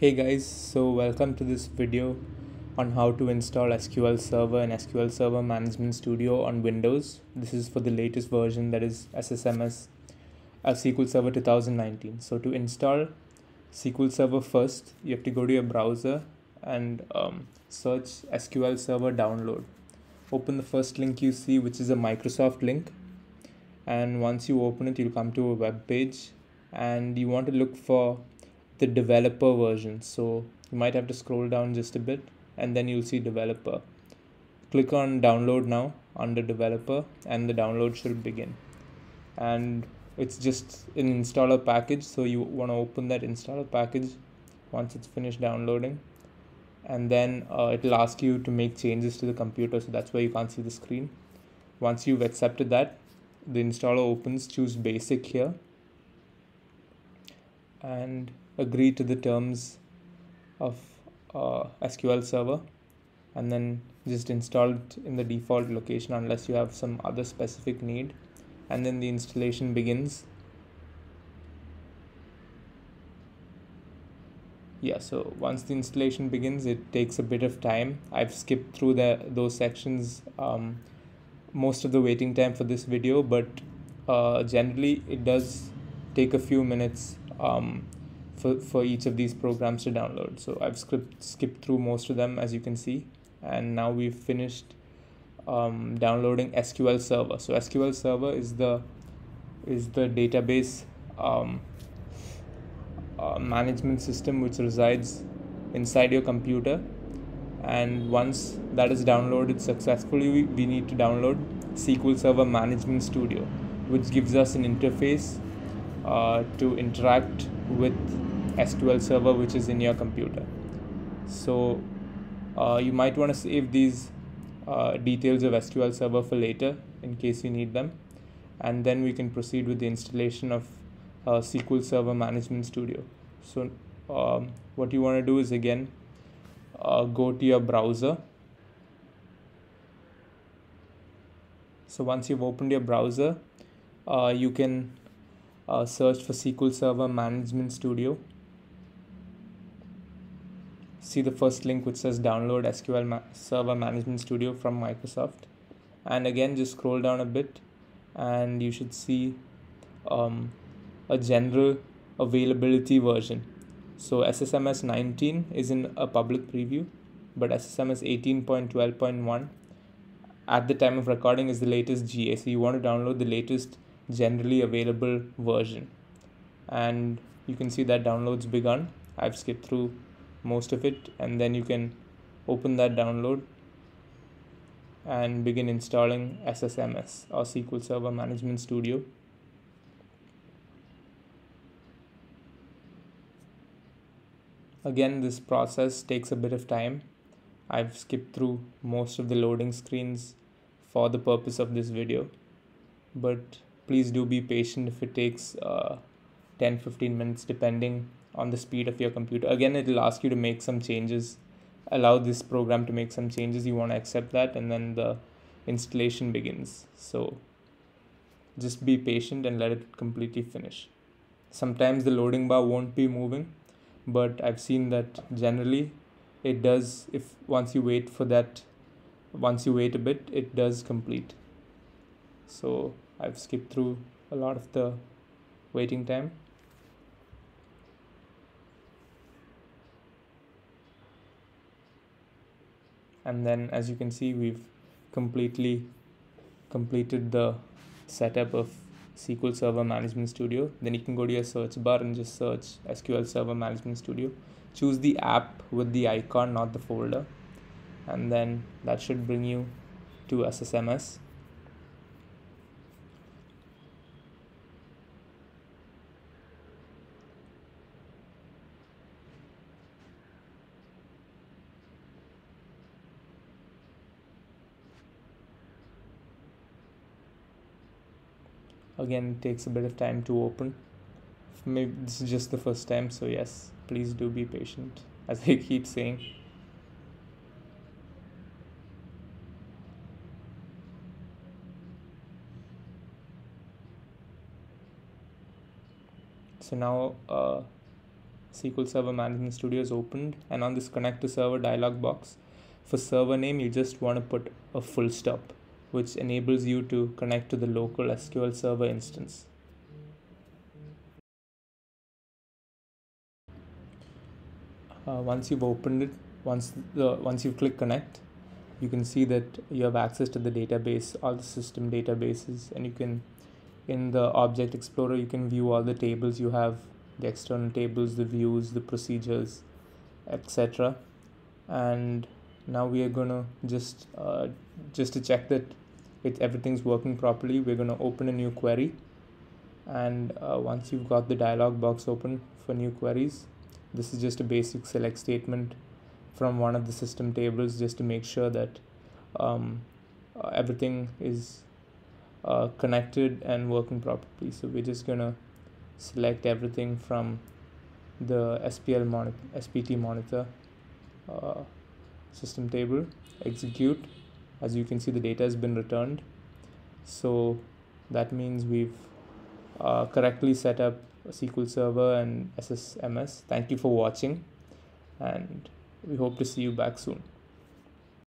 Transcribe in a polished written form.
Hey guys, so welcome to this video on how to install SQL Server and SQL Server Management Studio on Windows. This is for the latest version, that is SSMS of SQL Server 2019. So to install SQL Server first, you have to go to your browser and search SQL Server download. Open the first link you see, which is a Microsoft link. And once you open it, you'll come to a web page and you want to look for the developer version, so you might have to scroll down just a bit and then you'll see developer. Click on download now under developer and the download should begin, and it's just an installer package, so you want to open that installer package once it's finished downloading, and then it'll ask you to make changes to the computer, so that's why you can't see the screen. Once you've accepted that, the installer opens, choose basic here and agree to the terms of SQL Server, and then just install it in the default location unless you have some other specific need, and then the installation begins. Yeah, so once the installation begins, it takes a bit of time. I've skipped through those sections, most of the waiting time for this video, but generally it does take a few minutes for each of these programs to download. So I've skipped through most of them, as you can see, and now we've finished downloading SQL Server. So SQL Server is the database management system which resides inside your computer, and once that is downloaded successfully, we need to download SQL Server Management Studio, which gives us an interface to interact with SQL Server which is in your computer. So you might want to save these details of SQL Server for later in case you need them, and then we can proceed with the installation of SQL Server Management Studio. So what you want to do is again go to your browser. So once you've opened your browser, you can search for SQL Server Management Studio. See the first link which says download SQL Server Management Studio from Microsoft, and again just scroll down a bit and you should see a general availability version. So SSMS 19 is in a public preview, but SSMS 18.12.1 at the time of recording is the latest GA, so you want to download the latest generally available version, and you can see that download's begun. I've skipped through most of it, and then you can open that download and begin installing SSMS or SQL Server Management Studio. Again, this process takes a bit of time. I've skipped through most of the loading screens for the purpose of this video, but please do be patient if it takes 10-15 minutes depending on the speed of your computer. Again, it will ask you to make some changes. Allow this program to make some changes. You want to accept that, and then the installation begins. So just be patient and let it completely finish. Sometimes the loading bar won't be moving, but I've seen that generally it does. If once you wait a bit, it does complete. So I've skipped through a lot of the waiting time. And then, as you can see, we've completely completed the setup of SQL Server Management Studio. Then you can go to your search bar and just search SQL Server Management Studio. Choose the app with the icon, not the folder. And then that should bring you to SSMS. Again, it takes a bit of time to open. Maybe this is just the first time, so yes, please do be patient, as I keep saying. So now SQL Server Management Studio is opened, and on this connect to server dialog box, for server name you just want to put a full stop, which enables you to connect to the local SQL Server instance. Once you've opened it, once you click connect, you can see that you have access to the database, all the system databases, and you can, in the Object Explorer, you can view all the tables you have, the external tables, the views, the procedures, etc. And now we are gonna just to check that everything's working properly, we're gonna open a new query. And once you've got the dialog box open for new queries, this is just a basic select statement from one of the system tables just to make sure that everything is connected and working properly. So we're just gonna select everything from the SPT monitor system table, execute. As you can see, the data has been returned. So that means we've correctly set up a SQL Server and SSMS. Thank you for watching, and we hope to see you back soon.